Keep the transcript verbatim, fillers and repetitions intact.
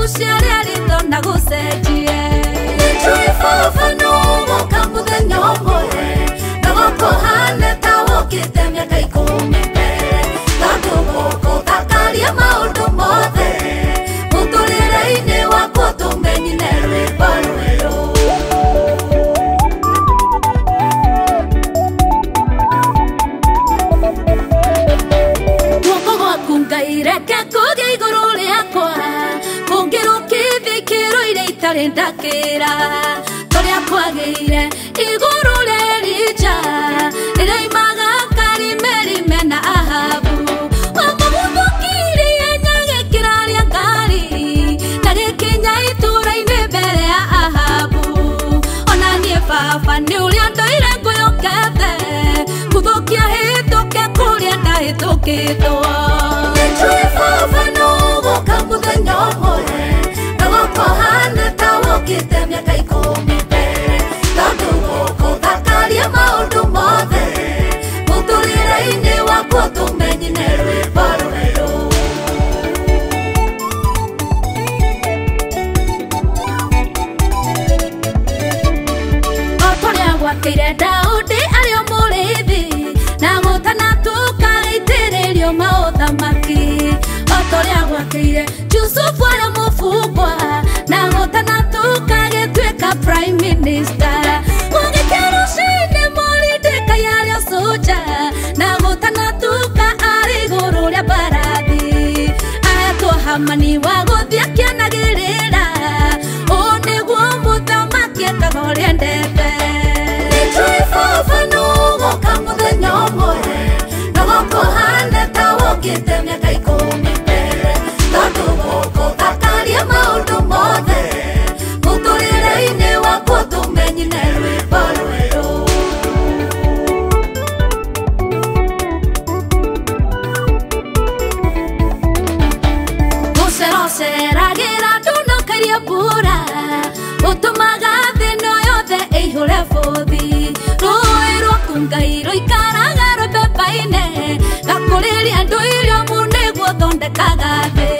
Bushirelito nagusejiye Nichuifafa nubo kambuge nyongoe Nagoko hane tawo kitemia kaikumete Tadumoko takaria mauldu mode Mutulire ine wakotu mbengi neribaruelo Wokogo akunga ireke kuge iguruli akwa Takera, Toria Quagire, Iguru Lerija, Reimaga Karimeri Mena Ahabu, Wakabukiri and Nagakirari and Kari, Nagakina to Rainbere Ahabu, Onani Papa, Nulian Toirago Kate, Kubokia Heto Kakuria Taito Keto, Trifono, Kabutan Kohane tawo kitemia kaikumete Tadumoko takaria mauldu mode Mutulire ine wakotu mbengi neribaruelo Otoria wakire Daudi alio mulithi Na mutana tukaitiririo mauthamaki Otoria wakire Yusufu alio mufugwa Na mutana tukage tuweka prime minister Mungi kero shine mori deka yali osuja Na mutana tuka aliguru ya baradi Ayatua hamani wagodhia kia nagirira Oni gumuta makia kagoli endepe Nichuifafa nugo kambude nyomore Nagoko hane tawo kitemia kaikumete Tadumoko takaria mauldu mode Mutulire ine wakotu mbengi neribaruelo Musero seragira tunokaria pura Utumaga thino yothe eihule futhi Rui rwakunga iro ikaraga rupepaine Gakuliri andu ilio muniguo thondekagate